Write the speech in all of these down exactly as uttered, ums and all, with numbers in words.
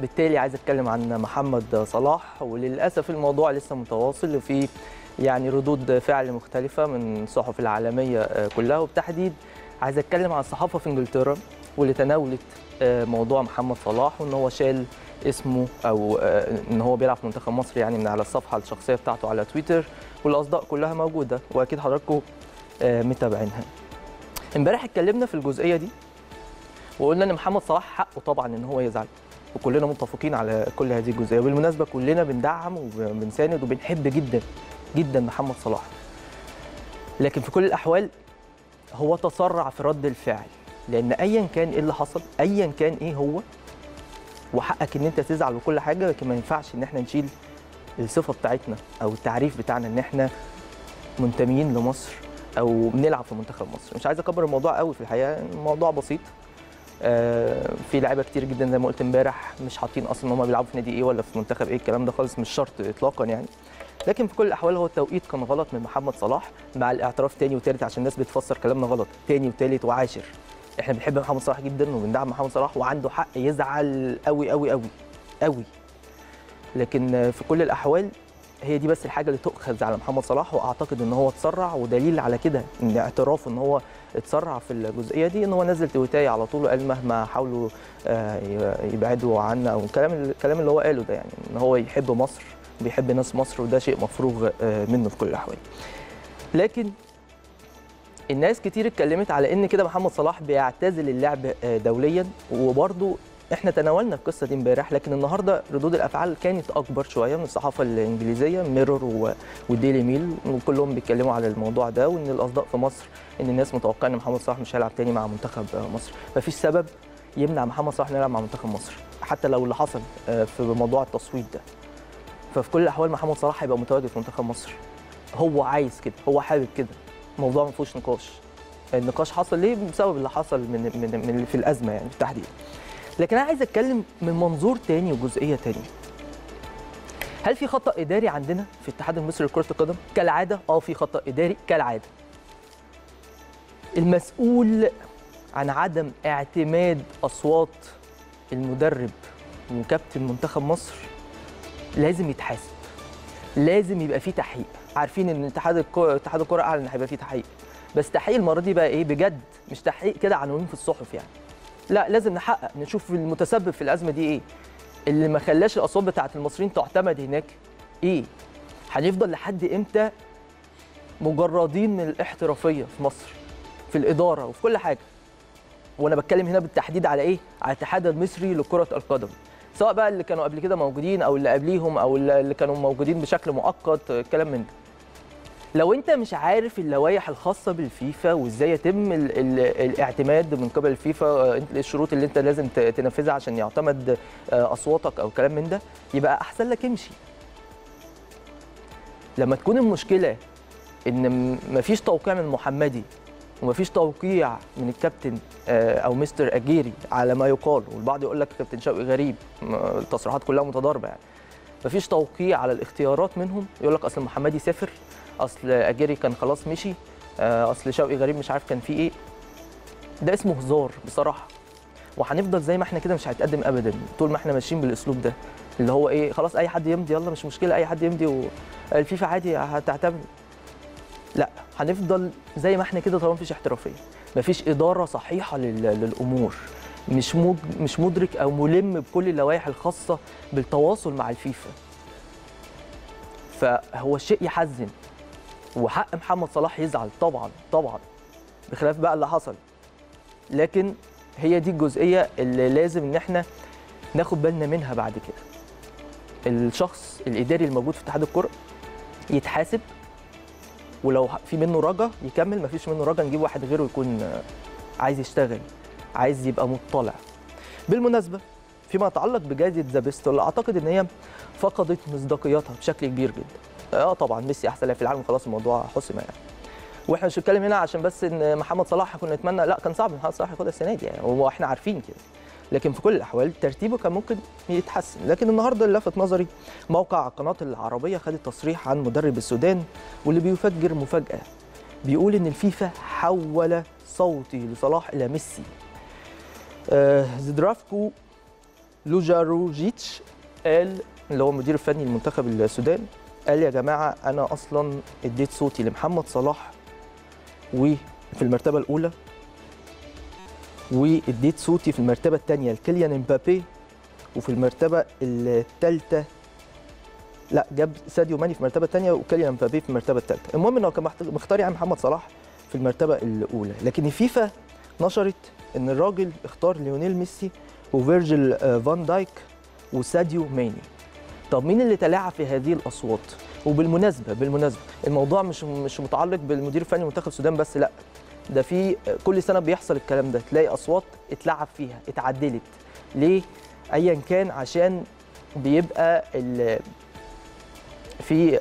بالتالي عايز اتكلم عن محمد صلاح، وللاسف الموضوع لسه متواصل في يعني ردود فعل مختلفه من الصحف العالميه كلها، وبالتحديد عايز اتكلم عن الصحافه في انجلترا واللي تناولت موضوع محمد صلاح وان هو شال اسمه او ان هو بيلعب في منتخب مصر يعني من على الصفحه الشخصيه بتاعته على تويتر، والاصداء كلها موجوده واكيد حضراتكم متابعينها. امبارح اتكلمنا في الجزئيه دي وقلنا ان محمد صلاح حقه طبعا ان هو يزعل، وكلنا متفقين على كل هذه الجزئيه، وبالمناسبه كلنا بندعم وبنساند وبنحب جدا جدا محمد صلاح، لكن في كل الاحوال هو تسرع في رد الفعل، لان ايا كان ايه اللي حصل ايا كان ايه هو، وحقك ان انت تزعل وكل حاجه، لكن ما ينفعش ان احنا نشيل الصفه بتاعتنا او التعريف بتاعنا ان احنا منتميين لمصر او بنلعب في منتخب مصر. مش عايز اكبر الموضوع قوي في الحقيقه، الموضوع بسيط، آه في لعيبه كتير جدا زي ما قلت امبارح مش حاطين اصلا ان هم بيلعبوا في نادي ايه ولا في منتخب ايه، الكلام ده خالص مش شرط اطلاقا يعني، لكن في كل الاحوال هو التوقيت كان غلط من محمد صلاح مع الاعتراف تاني وتالت، عشان الناس بتفسر كلامنا غلط تاني وتالت وعاشر. احنا بنحب محمد صلاح جدا وبندعم محمد صلاح وعنده حق يزعل قوي قوي قوي قوي، لكن في كل الاحوال هي دي بس الحاجه اللي تؤخذ على محمد صلاح، واعتقد ان هو اتسرع، ودليل على كده ان اعترافه ان هو اتسرع في الجزئيه دي ان هو نزل تويتاي على طول وقال مهما حاولوا يبعدوا عنا او الكلام الكلام اللي هو قاله ده، يعني ان هو يحب مصر وبيحب ناس مصر وده شيء مفروغ منه في كل الاحوال. لكن الناس كتير اتكلمت على ان كده محمد صلاح بيعتزل اللعب دوليا، وبرضه احنا تناولنا القصه دي امبارح، لكن النهارده ردود الافعال كانت اكبر شويه من الصحافه الانجليزيه ميرور وديلي ميل، وكلهم بيتكلموا على الموضوع ده، وان الاصداء في مصر ان الناس متوقعه ان محمد صلاح مش هيلعب تاني مع منتخب مصر. مفيش سبب يمنع محمد صلاح يلعب مع منتخب مصر حتى لو اللي حصل في موضوع التصويت ده، ففي كل الاحوال محمد صلاح هيبقى متواجد في منتخب مصر، هو عايز كده، هو حابب كده، الموضوع ما فيهوش نقاش. النقاش حصل ليه؟ بسبب اللي حصل من من, من في الازمه يعني بالتحديد. لكن انا عايز اتكلم من منظور تاني وجزئيه تانيه. هل في خطأ اداري عندنا في الاتحاد المصري لكرة القدم؟ كالعاده اه في خطأ اداري كالعاده. المسؤول عن عدم اعتماد اصوات المدرب وكابتن منتخب مصر لازم يتحاسب. لازم يبقى فيه تحقيق، عارفين ان اتحاد الكوره اتحاد الكوره اعلن ان هيبقى فيه تحقيق، بس تحقيق المره دي بقى ايه بجد، مش تحقيق كده عناوين في الصحف يعني. لا لازم نحقق، نشوف المتسبب في الازمه دي ايه، اللي ما خلاش الاصوات بتاعت المصريين تعتمد هناك ايه. هنفضل لحد امتى مجردين من الاحترافيه في مصر في الاداره وفي كل حاجه؟ وانا بتكلم هنا بالتحديد على ايه، على الاتحاد المصري لكره القدم، سواء بقى اللي كانوا قبل كده موجودين او اللي قبليهم او اللي كانوا موجودين بشكل مؤقت، الكلام من ده. لو انت مش عارف اللوائح الخاصه بالفيفا وازاي يتم ال ال الاعتماد من قبل الفيفا، الشروط اللي انت لازم تنفذها عشان يعتمد اصواتك او كلام من ده، يبقى احسن لك امشي. لما تكون المشكله ان مفيش توقيع من محمدي ومفيش توقيع من الكابتن او مستر اجيري على ما يقال، والبعض يقول لك كابتن شوقي غريب، التصريحات كلها متضاربه يعني. مفيش توقيع على الاختيارات منهم، يقول لك اصل محمدي سافر، اصل اجيري كان خلاص مشي، اصل شوقي غريب مش عارف كان فيه ايه. ده اسمه هزار بصراحه، وهنفضل زي ما احنا كده مش هنتقدم ابدا طول ما احنا ماشيين بالاسلوب ده، اللي هو ايه خلاص اي حد يمضي يلا مش مشكله، اي حد يمضي والفيفا عادي هتعتمد. لا هنفضل زي ما احنا كده طالما مفيش احترافيه، مفيش اداره صحيحه للامور، مش مش مدرك او ملم بكل اللوائح الخاصه بالتواصل مع الفيفا. فهو شيء يحزن، وحق محمد صلاح يزعل طبعا طبعا بخلاف بقى اللي حصل، لكن هي دي الجزئيه اللي لازم ان احنا ناخد بالنا منها بعد كده. الشخص الاداري الموجود في اتحاد الكره يتحاسب، ولو في منه رجا يكمل، مفيش منه رجا نجيب واحد غيره يكون عايز يشتغل، عايز يبقى مطلع. بالمناسبه فيما يتعلق بجائزه ذا بيست، اللي اعتقد ان هي فقدت مصداقيتها بشكل كبير جدا. اه طبعا ميسي احسن لاعب في العالم وخلاص الموضوع حسم يعني، واحنا مش بنتكلم هنا عشان بس ان محمد صلاح كنا نتمنى، لا كان صعب محمد صلاح ياخدها السنه دي يعني، هو احنا عارفين كده، لكن في كل الاحوال ترتيبه كان ممكن يتحسن. لكن النهارده اللي لفت نظري موقع قناه العربيه خد تصريح عن مدرب السودان واللي بيفجر مفاجاه، بيقول ان الفيفا حول صوتي لصلاح الى ميسي. آه زدرافكو لوجاروجيتش قال، اللي هو المدير الفني لمنتخب السودان، قال يا جماعه انا اصلا اديت صوتي لمحمد صلاح وفي المرتبه الاولى، واديت صوتي في المرتبه الثانيه لكيليان امبابي، وفي المرتبه الثالثه لا جاب ساديو ماني في المرتبه الثانيه وكيليان امبابي في المرتبه الثالثه. المهم انه كان مختار يعني محمد صلاح في المرتبه الاولى، لكن الفيفا نشرت ان الراجل اختار ليونيل ميسي وفيرجيل فان دايك وساديو ماني. طب مين اللي تلاعب في هذه الاصوات؟ وبالمناسبه بالمناسبه الموضوع مش مش متعلق بالمدير الفني لمنتخب السودان بس، لا ده في كل سنه بيحصل الكلام ده، تلاقي اصوات اتلعب فيها اتعدلت ليه ايا كان، عشان بيبقى في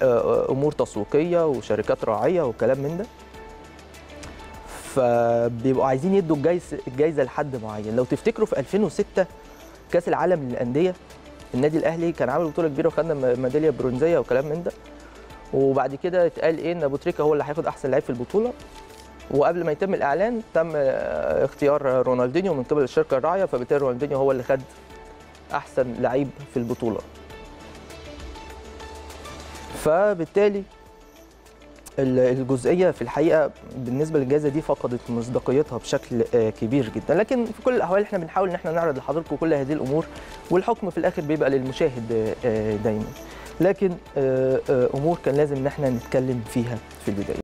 امور تسويقيه وشركات راعيه وكلام من ده، فبيبقوا عايزين يدوا الجايزه لحد معين. لو تفتكروا في ألفين وستة كاس العالم للانديه النادي الاهلي كان عامل بطوله كبيره وخدنا ميداليه برونزيه وكلام من ده، وبعد كده اتقال ايه ان ابو تريكه هو اللي هياخد احسن لعيب في البطوله، وقبل ما يتم الاعلان تم اختيار رونالدينيو من قبل الشركه الراعيه، فبالتالي رونالدينيو هو اللي خد احسن لعيب في البطوله. فبالتالي الجزئيه في الحقيقه بالنسبه للجائزه دي فقدت مصداقيتها بشكل كبير جدا، لكن في كل الاحوال احنا بنحاول ان احنا نعرض لحضراتكم كل هذه الامور، والحكم في الاخر بيبقى للمشاهد دايما، لكن امور كان لازم ان احنا نتكلم فيها في البدايه.